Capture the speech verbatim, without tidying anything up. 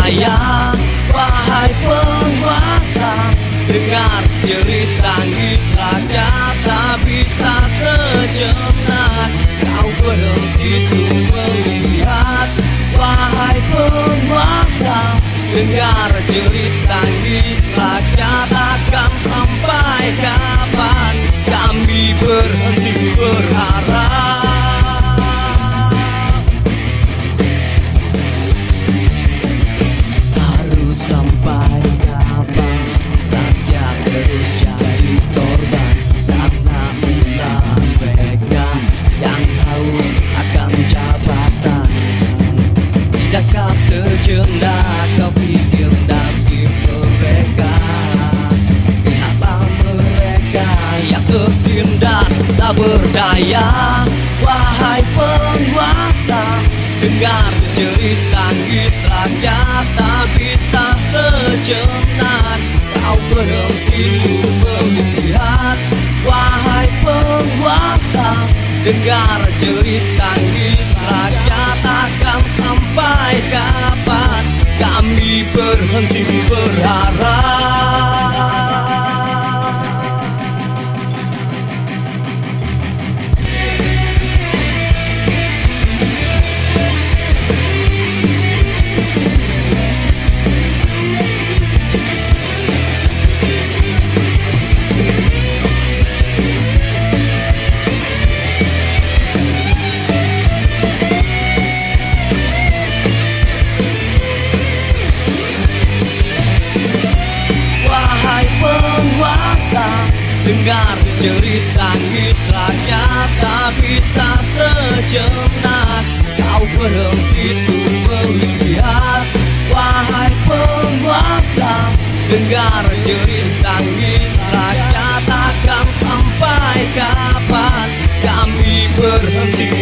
saya, wahai penguasa, dengar jerit tangis rakyat tak bisa sejenak. Kau berhenti tuh melihat, wahai penguasa, dengar jerit tangis rakyat akan sampai kapan kami berhenti berharap. Sejenak kau pikir nasib mereka, lihatlah mereka yang tertindas tak berdaya. Wahai penguasa, dengar jerit tangis rakyat tak bisa sejenak. Kau berhenti melihat, wahai penguasa, dengar jerit tangis rakyat akan sampai kapan kami berhenti berharap. Dengar jerit tangis rakyat tak bisa sejenak. Kau berhenti tuh melihat, wahai penguasa, dengar jerit tangis rakyat akan sampai kapan kami berhenti.